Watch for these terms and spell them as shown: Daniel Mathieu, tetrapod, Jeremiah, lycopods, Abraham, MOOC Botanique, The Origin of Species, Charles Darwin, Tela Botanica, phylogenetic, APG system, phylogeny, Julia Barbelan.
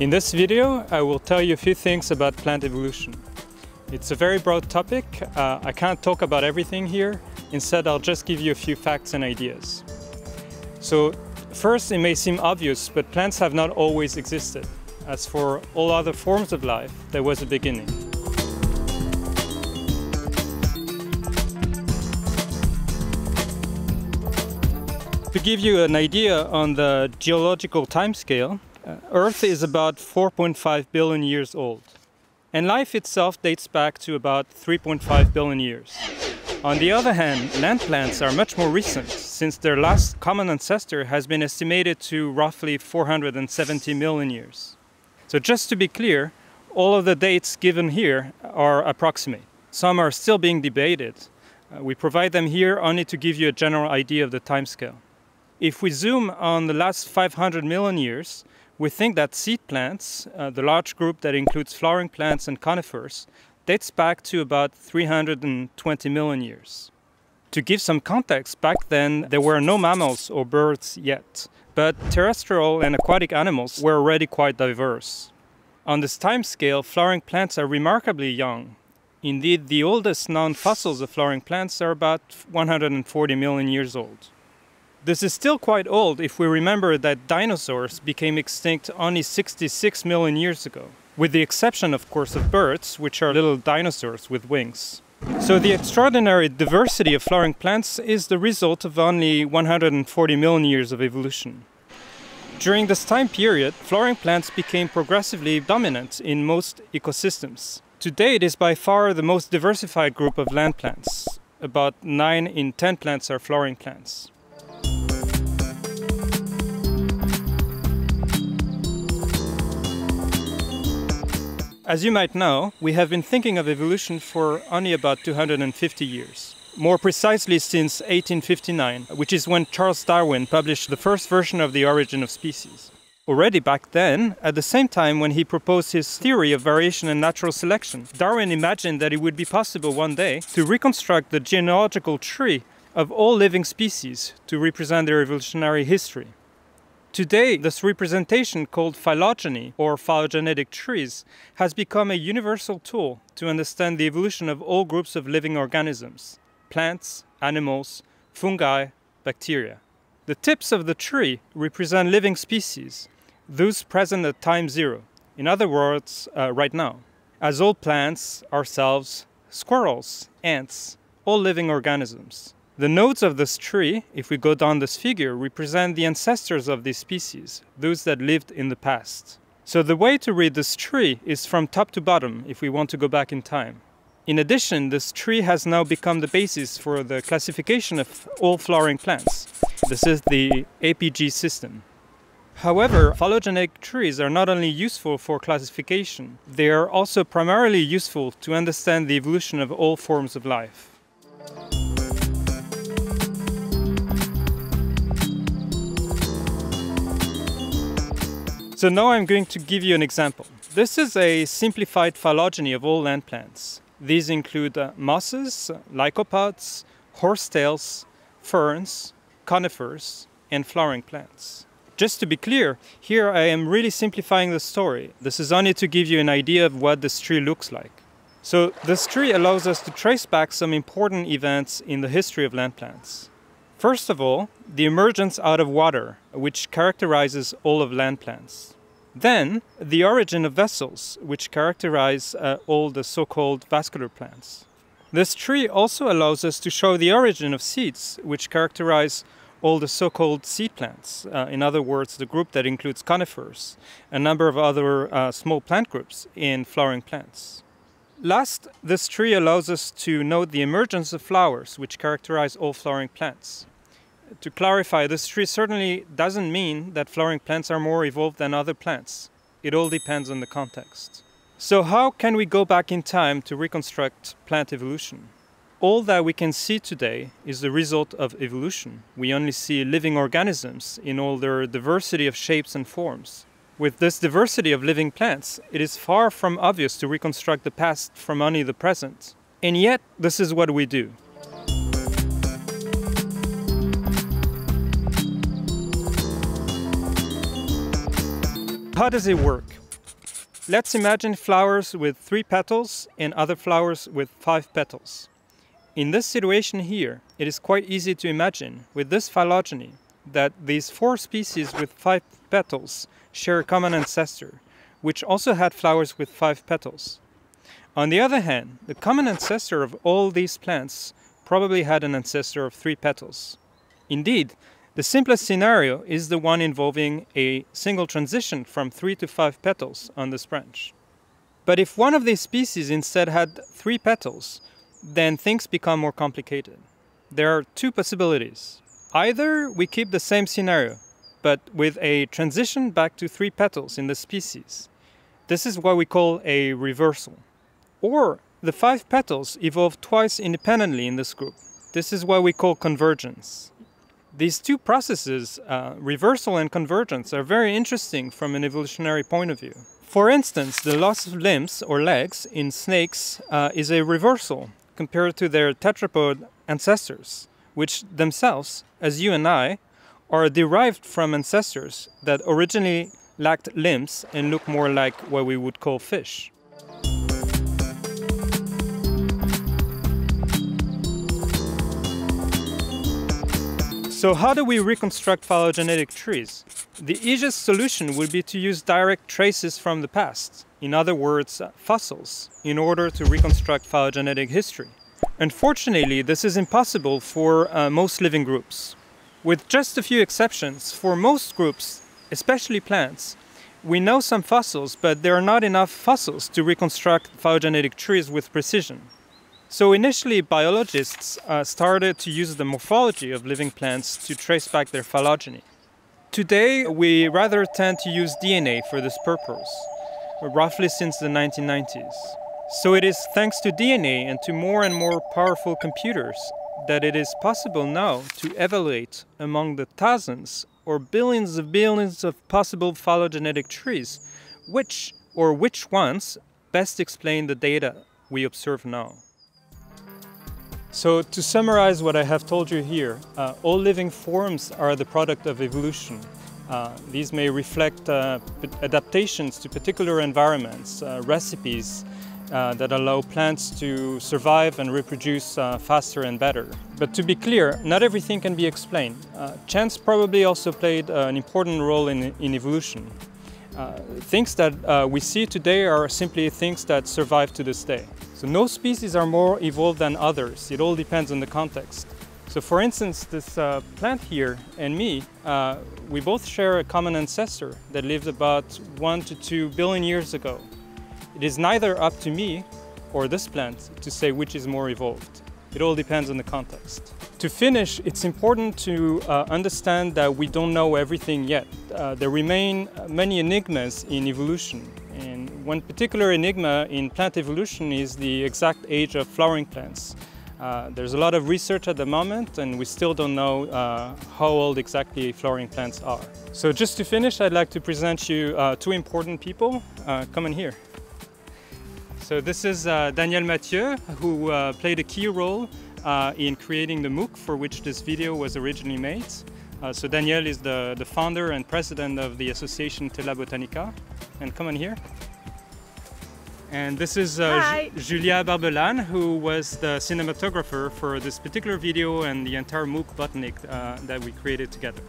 In this video, I will tell you a few things about plant evolution. It's a very broad topic. I can't talk about everything here. Instead, I'll just give you a few facts and ideas. So, first, it may seem obvious, but plants have not always existed. As for all other forms of life, there was a beginning. To give you an idea on the geological timescale, Earth is about 4.5 billion years old. And life itself dates back to about 3.5 billion years. On the other hand, land plants are much more recent, since their last common ancestor has been estimated to roughly 470 million years. So just to be clear, all of the dates given here are approximate. Some are still being debated. We provide them here only to give you a general idea of the timescale. If we zoom on the last 500 million years, we think that seed plants, the large group that includes flowering plants and conifers, dates back to about 320 million years. To give some context, back then there were no mammals or birds yet, but terrestrial and aquatic animals were already quite diverse. On this time scale, flowering plants are remarkably young. Indeed, the oldest known fossils of flowering plants are about 140 million years old. This is still quite old if we remember that dinosaurs became extinct only 66 million years ago. With the exception, of course, of birds, which are little dinosaurs with wings. So the extraordinary diversity of flowering plants is the result of only 140 million years of evolution. During this time period, flowering plants became progressively dominant in most ecosystems. Today, it is by far the most diversified group of land plants. About 9 in 10 plants are flowering plants. As you might know, we have been thinking of evolution for only about 250 years. More precisely since 1859, which is when Charles Darwin published the first version of The Origin of Species. Already back then, at the same time when he proposed his theory of variation and natural selection, Darwin imagined that it would be possible one day to reconstruct the genealogical tree of all living species to represent their evolutionary history. Today, this representation, called phylogeny or phylogenetic trees, has become a universal tool to understand the evolution of all groups of living organisms: plants, animals, fungi, bacteria. The tips of the tree represent living species, those present at time zero. In other words, right now. As all plants, ourselves, squirrels, ants, all living organisms. The nodes of this tree, if we go down this figure, represent the ancestors of these species, those that lived in the past. So the way to read this tree is from top to bottom, if we want to go back in time. In addition, this tree has now become the basis for the classification of all flowering plants. This is the APG system. However, phylogenetic trees are not only useful for classification, they are also primarily useful to understand the evolution of all forms of life. So now I'm going to give you an example. This is a simplified phylogeny of all land plants. These include mosses, lycopods, horsetails, ferns, conifers, and flowering plants. Just to be clear, here I am really simplifying the story. This is only to give you an idea of what this tree looks like. So this tree allows us to trace back some important events in the history of land plants. First of all, the emergence out of water, which characterizes all of land plants. Then, the origin of vessels, which characterize all the so-called vascular plants. This tree also allows us to show the origin of seeds, which characterize all the so-called seed plants. In other words, the group that includes conifers, a number of other small plant groups in flowering plants. Last, this tree allows us to note the emergence of flowers, which characterize all flowering plants. To clarify, this tree certainly doesn't mean that flowering plants are more evolved than other plants. It all depends on the context. So how can we go back in time to reconstruct plant evolution? All that we can see today is the result of evolution. We only see living organisms in all their diversity of shapes and forms. With this diversity of living plants, it is far from obvious to reconstruct the past from only the present. And yet, this is what we do. How does it work? Let's imagine flowers with 3 petals and other flowers with 5 petals. In this situation here, it is quite easy to imagine, with this phylogeny, that these 4 species with 5 petals share a common ancestor, which also had flowers with 5 petals. On the other hand, the common ancestor of all these plants probably had an ancestor of 3 petals. Indeed, the simplest scenario is the one involving a single transition from 3 to 5 petals on this branch. But if one of these species instead had 3 petals, then things become more complicated. There are 2 possibilities. Either we keep the same scenario, but with a transition back to 3 petals in the species. This is what we call a reversal. Or the 5 petals evolve twice independently in this group. This is what we call convergence. These 2 processes, reversal and convergence, are very interesting from an evolutionary point of view. For instance, the loss of limbs or legs in snakes is a reversal compared to their tetrapod ancestors, which themselves, as you and I, are derived from ancestors that originally lacked limbs and look more like what we would call fish. So how do we reconstruct phylogenetic trees? The easiest solution would be to use direct traces from the past, in other words, fossils, in order to reconstruct phylogenetic history. Unfortunately, this is impossible for most living groups. With just a few exceptions, for most groups, especially plants, we know some fossils, but there are not enough fossils to reconstruct phylogenetic trees with precision. So initially, biologists started to use the morphology of living plants to trace back their phylogeny. Today, we rather tend to use DNA for this purpose, roughly since the 1990s. So it is thanks to DNA and to more and more powerful computers that it is possible now to evaluate among the thousands or billions of possible phylogenetic trees, which ones best explain the data we observe now. So to summarize what I have told you here, all living forms are the product of evolution. These may reflect adaptations to particular environments, recipes that allow plants to survive and reproduce faster and better. But to be clear, not everything can be explained. Chance probably also played an important role in evolution. Things that we see today are simply things that survive to this day. So no species are more evolved than others. It all depends on the context. So for instance, this plant here and me, we both share a common ancestor that lived about 1 to 2 billion years ago. It is neither up to me or this plant to say which is more evolved. It all depends on the context. To finish, it's important to understand that we don't know everything yet. There remain many enigmas in evolution. And one particular enigma in plant evolution is the exact age of flowering plants. There's a lot of research at the moment, and we still don't know how old exactly flowering plants are. So just to finish, I'd like to present you 2 important people. Come in here. So this is Daniel Mathieu, who played a key role in creating the MOOC for which this video was originally made. So Daniel is the founder and president of the association Tela Botanica. And come on here. And this is Julia Barbelan, who was the cinematographer for this particular video and the entire MOOC Botanique that we created together.